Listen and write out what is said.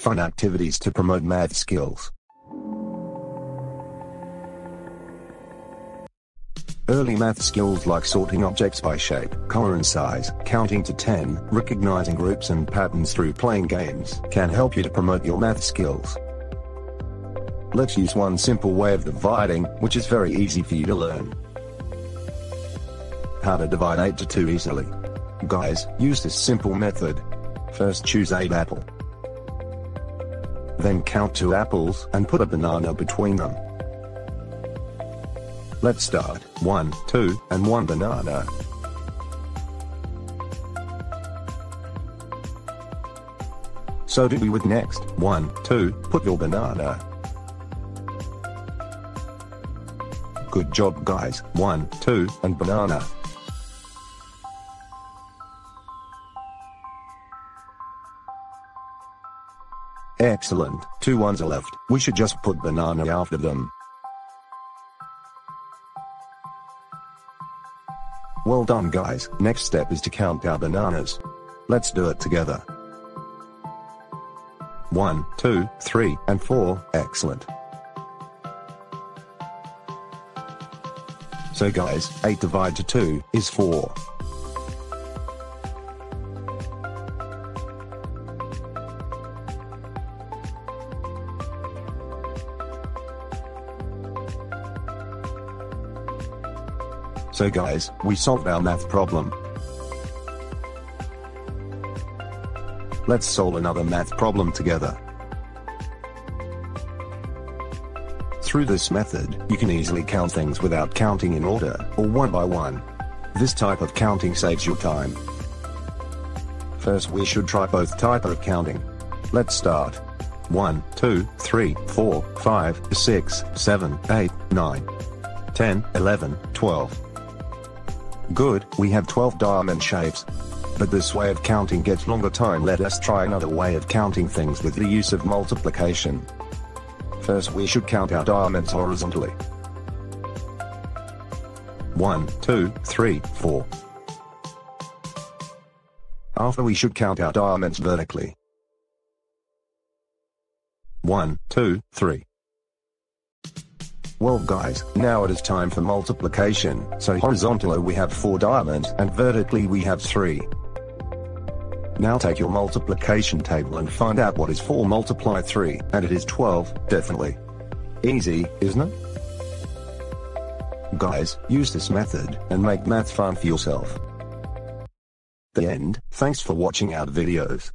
Fun activities to promote math skills. Early math skills like sorting objects by shape, color and size, counting to 10, recognizing groups and patterns through playing games can help you to promote your math skills. Let's use one simple way of dividing, which is very easy for you to learn. How to divide 8 to 2 easily. Guys, use this simple method. First choose 8 apples. Then count 2 apples and put a banana between them. Let's start, 1, 2, and 1 banana. So do we with next, 1, 2, put your banana. Good job guys, 1, 2, and banana. Excellent, 2 ones are left, we should just put banana after them. Well done guys, next step is to count our bananas. Let's do it together. 1, 2, 3, and 4, excellent. So guys, 8 divided to 2 is 4. So guys, we solved our math problem. Let's solve another math problem together. Through this method, you can easily count things without counting in order, or one by one. This type of counting saves your time. First we should try both types of counting. Let's start. 1, 2, 3, 4, 5, 6, 7, 8, 9, 10, 11, 12. Good, we have 12 diamond shapes. But this way of counting gets longer time. Let us try another way of counting things with the use of multiplication. First we should count our diamonds horizontally. 1, 2, 3, 4. After we should count our diamonds vertically. 1, 2, 3. Well guys, now it is time for multiplication, so horizontally we have 4 diamonds and vertically we have 3. Now take your multiplication table and find out what is 4 multiplied 3, and it is 12, definitely. Easy, isn't it? Guys, use this method and make math fun for yourself. The end, thanks for watching our videos.